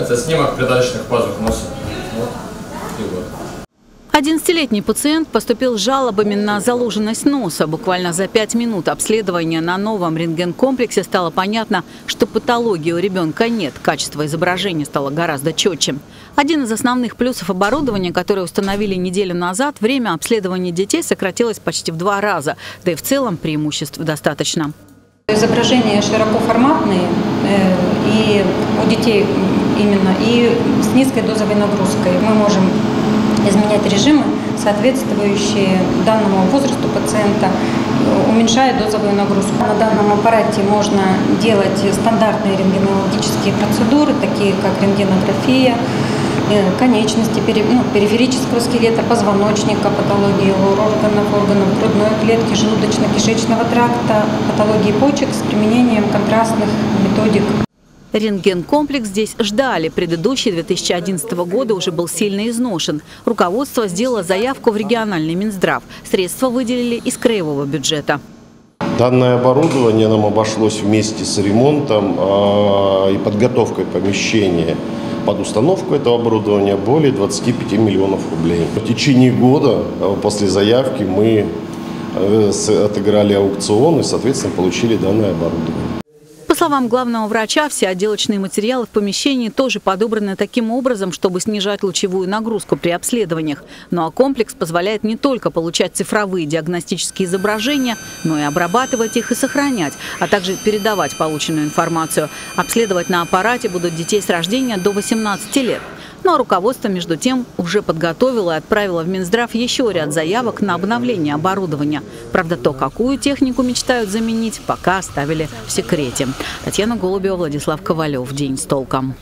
Это снимок придаточных пазух носа. Вот. И вот. 11-летний пациент поступил с жалобами на заложенность носа. Буквально за 5 минут обследования на новом рентген-комплексе стало понятно, что патологии у ребенка нет. Качество изображения стало гораздо четче. Один из основных плюсов оборудования, которое установили неделю назад, время обследования детей сократилось почти в 2 раза. Да и в целом преимуществ достаточно. Изображения широкоформатные и у детей именно, и с низкой дозовой нагрузкой. Мы можем изменять режимы, соответствующие данному возрасту пациента, уменьшая дозовую нагрузку. На данном аппарате можно делать стандартные рентгенологические процедуры, такие как рентгенография, конечности, периферического скелета, позвоночника, патологии органов грудной клетки, желудочно-кишечного тракта, патологии почек с применением контрастных методик. Рентген-комплекс здесь ждали. Предыдущий 2011 года уже был сильно изношен. Руководство сделало заявку в региональный Минздрав. Средства выделили из краевого бюджета. Данное оборудование нам обошлось вместе с ремонтом и подготовкой помещения под установку этого оборудования более 25 миллионов рублей. В течение года после заявки мы отыграли аукцион и, соответственно, получили данное оборудование. По словам главного врача, все отделочные материалы в помещении тоже подобраны таким образом, чтобы снижать лучевую нагрузку при обследованиях. Ну а комплекс позволяет не только получать цифровые диагностические изображения, но и обрабатывать их и сохранять, а также передавать полученную информацию. Обследовать на аппарате будут детей с рождения до 18 лет. Ну а руководство, между тем, уже подготовило и отправило в Минздрав еще ряд заявок на обновление оборудования. Правда, то, какую технику мечтают заменить, пока оставили в секрете. Татьяна Голубева, Владислав Ковалев. День с толком.